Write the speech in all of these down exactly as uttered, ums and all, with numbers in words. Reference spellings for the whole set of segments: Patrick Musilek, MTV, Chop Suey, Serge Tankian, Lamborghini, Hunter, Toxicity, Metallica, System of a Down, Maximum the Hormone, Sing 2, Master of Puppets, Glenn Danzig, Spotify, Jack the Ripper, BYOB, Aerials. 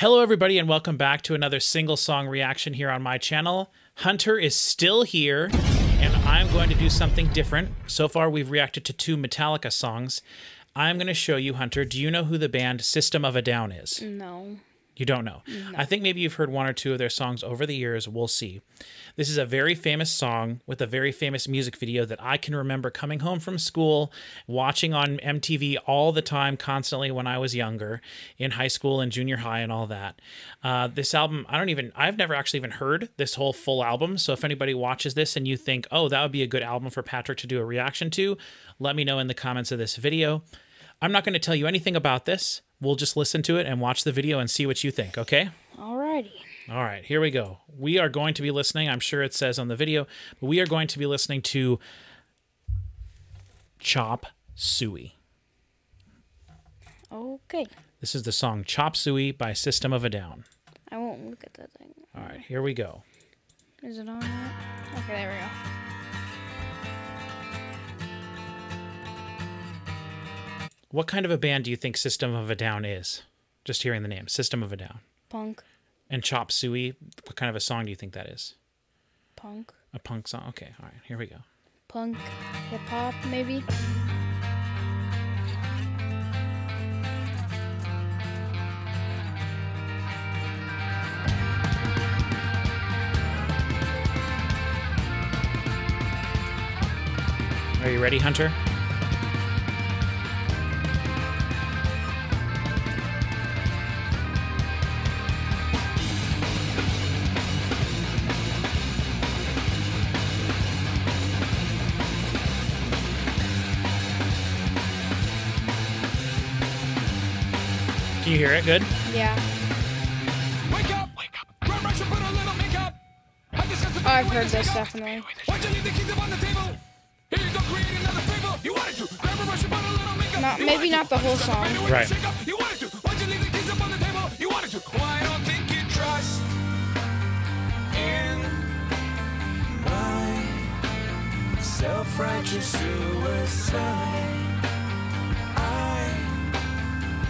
Hello everybody and welcome back to another single song reaction here on my channel. Hunter is still here and I'm going to do something different. So far we've reacted to two Metallica songs. I'm going to show you, Hunter, do you know who the band System of a Down is? No. You don't know? No. I think maybe you've heard one or two of their songs over the years. We'll see. This is a very famous song with a very famous music video that I can remember coming home from school, watching on M T V all the time, constantly when I was younger, in high school and junior high and all that. Uh, this album, I don't even, I've never actually even heard this whole full album. So if anybody watches this and you think, oh, that would be a good album for Patrick to do a reaction to, let me know in the comments of this video. I'm not going to tell you anything about this. We'll just listen to it and watch the video and see what you think, okay? Alrighty. All right, here we go. We are going to be listening, I'm sure it says on the video, but we are going to be listening to Chop Suey. Okay. This is the song Chop Suey by System of a Down. I won't look at that thing. All right, here we go. Is it on? Okay, there we go. What kind of a band do you think System of a Down is? Just hearing the name, System of a Down. Punk. And Chop Suey, what kind of a song do you think that is? Punk. A punk song? Okay, all right, here we go. Punk, hip-hop, maybe? Are you ready, Hunter? You hear it good? Yeah. Wake up! Wake up! Put a little makeup! Oh, I've heard this definitely. Not, maybe not the whole song. Right. Self-righteous suicide. Angels deserve to die. Wake up, wake up, grab my support, a little makeup. I just got the baby with, I just got the baby with. What do you think the kids up on the table? Here you go, clean another table, you wanted to. Grab my support, a little makeup, you wanted to. I just got the baby with the shake-up, you wanted to. What do you think the kids up on the table? You wanted to. Well, I don't think you trust in my self-righteous suicide. I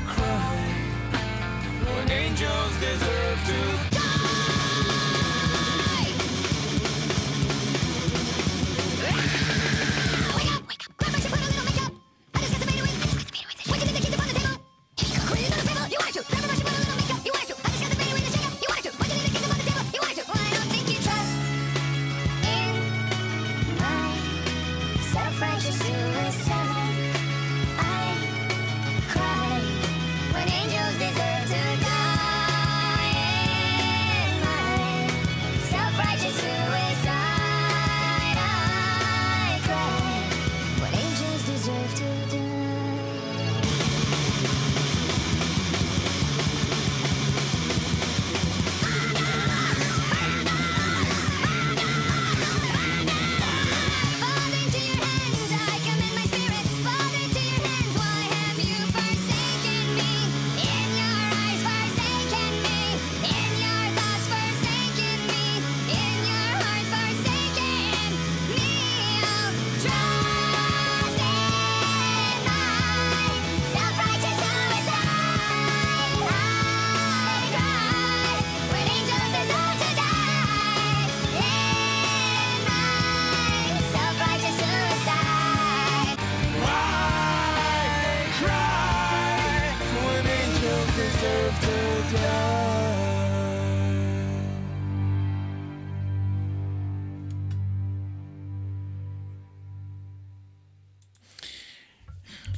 cry when angels deserve to die.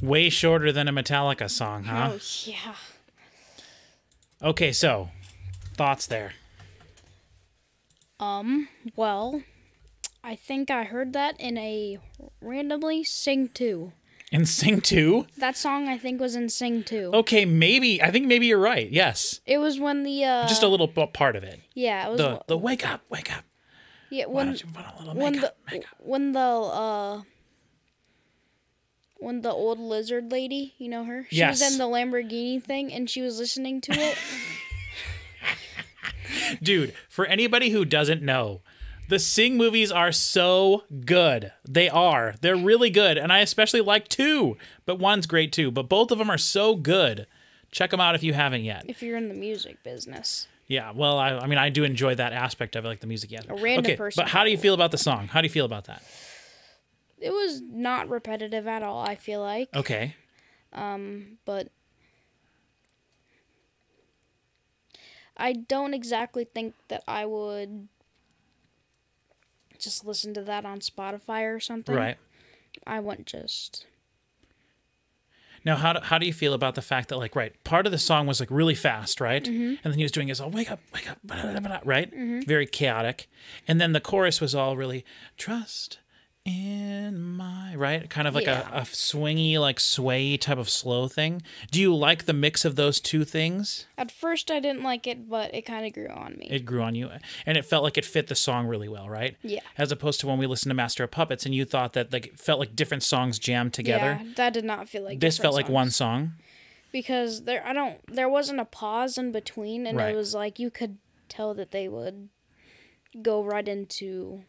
Way shorter than a Metallica song, huh? Oh, yeah. Okay, so, thoughts there? Um, well, I think I heard that in a, randomly, Sing two. In Sing two? That song, I think, was in Sing two. Okay, maybe. I think maybe you're right, yes. It was when the, uh... just a little part of it. Yeah, it was... The, the wake up, wake up. Yeah, when... Why don't you put a little when makeup, the, makeup? When the, uh... When the old lizard lady, you know her? She yes. was in the Lamborghini thing, and she was listening to it. Dude, for anybody who doesn't know, the Sing movies are so good. They are. They're really good, and I especially like two. But one's great, too. But both of them are so good. Check them out if you haven't yet. If you're in the music business. Yeah, well, I, I mean, I do enjoy that aspect of it, like the music. Yeah, a random okay, person. But how do you feel about the song? How do you feel about that? It was not repetitive at all, I feel like. Okay. Um, but I don't exactly think that I would just listen to that on Spotify or something. Right. I wouldn't just. Now, how do, how do you feel about the fact that, like, right, part of the song was, like, really fast, right? Mm-hmm. And then he was doing his all, wake up, wake up, blah, blah, blah, right? Mm-hmm. Very chaotic. And then the chorus was all really, trust in my, right? Kind of like yeah. a, a swingy, like, sway type of slow thing. Do you like the mix of those two things? At first, I didn't like it, but it kind of grew on me. It grew on you. And it felt like it fit the song really well, right? Yeah. As opposed to when we listened to Master of Puppets and you thought that, like, it felt like different songs jammed together. Yeah, that did not feel like this felt songs. Like one song. Because there, I don't, there wasn't a pause in between, and right. it was like you could tell that they would go right into.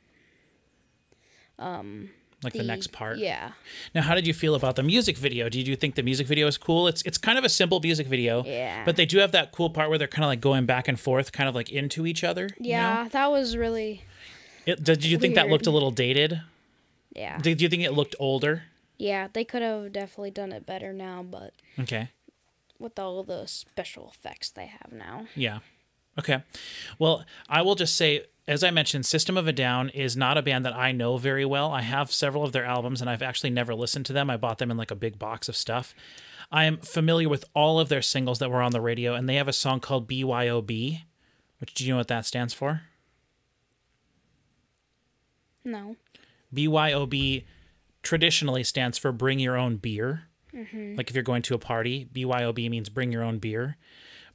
Um, like the, the next part. Yeah. Now, how did you feel about the music video? Did you think the music video is cool? It's it's kind of a simple music video. Yeah. But they do have that cool part where they're kind of like going back and forth, kind of like into each other. Yeah, you know? That was really it, Did you weird. think that looked a little dated? Yeah. Did you think it looked older? Yeah, they could have definitely done it better now, but... Okay. With all the special effects they have now. Yeah. Okay. Well, I will just say... As I mentioned, System of a Down is not a band that I know very well. I have several of their albums, and I've actually never listened to them. I bought them in like a big box of stuff. I am familiar with all of their singles that were on the radio, and they have a song called B Y O B, which do you know what that stands for? No. B Y O B traditionally stands for Bring Your Own Beer. Mm-hmm. Like if you're going to a party, B Y O B means Bring Your Own Beer.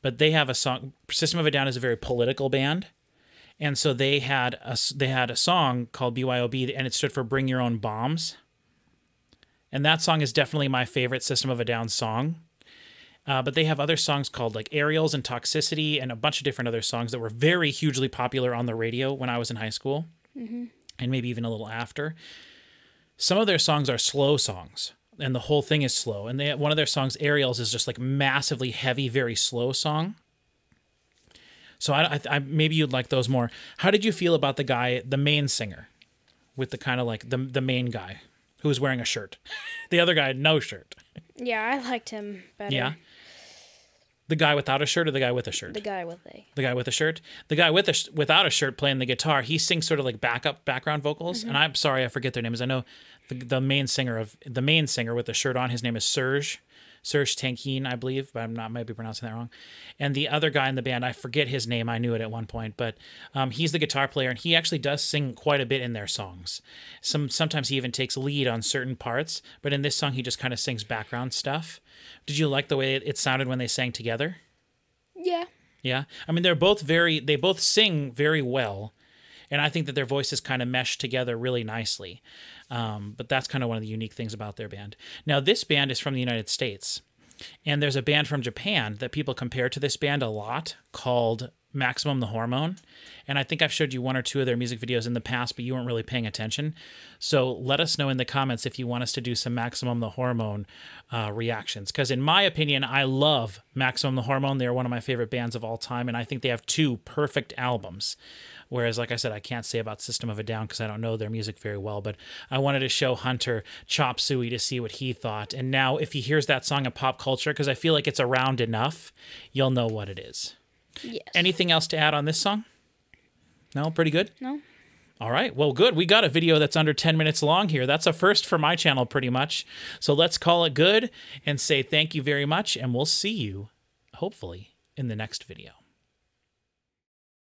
But they have a song. System of a Down is a very political band. And so they had a they had a song called B Y O B, and it stood for Bring Your Own Bombs. And that song is definitely my favorite System of a Down song. Uh, but they have other songs called like Aerials and Toxicity and a bunch of different other songs that were very hugely popular on the radio when I was in high school, mm-hmm. and maybe even a little after. Some of their songs are slow songs, and the whole thing is slow. And they one of their songs, Aerials, is just like massively heavy, very slow song. So I, I, I, maybe you'd like those more. How did you feel about the guy, the main singer, with the kind of like the the main guy who was wearing a shirt? The other guy had no shirt. Yeah, I liked him better. Yeah. The guy without a shirt or the guy with a shirt? The guy with a. The guy with a shirt. The guy with a without a shirt playing the guitar. He sings sort of like backup background vocals. Mm-hmm. And I'm sorry, I forget their names. I know the, the main singer of the main singer with the shirt on. His name is Serge. Serge Tankian, I believe, but I'm not maybe pronouncing that wrong. And the other guy in the band, I forget his name. I knew it at one point, but um, he's the guitar player, and he actually does sing quite a bit in their songs. Some Sometimes he even takes lead on certain parts, but in this song, he just kind of sings background stuff. Did you like the way it sounded when they sang together? Yeah. Yeah? I mean, they're both very, they both sing very well, and I think that their voices kind of mesh together really nicely. Um, but that's kind of one of the unique things about their band. Now, this band is from the United States. And there's a band from Japan that people compare to this band a lot called Maximum the Hormone. And I think I've showed you one or two of their music videos in the past, but you weren't really paying attention. So let us know in the comments if you want us to do some Maximum the Hormone uh, reactions. Because in my opinion, I love Maximum the Hormone. They're one of my favorite bands of all time. And I think they have two perfect albums. Whereas, like I said, I can't say about System of a Down because I don't know their music very well, but I wanted to show Hunter Chop Suey to see what he thought. And now if he hears that song in pop culture, because I feel like it's around enough, you'll know what it is. Yes. Anything else to add on this song? No? Pretty good? No. All right. Well, good. We got a video that's under ten minutes long here. That's a first for my channel, pretty much. So let's call it good and say thank you very much, and we'll see you, hopefully, in the next video.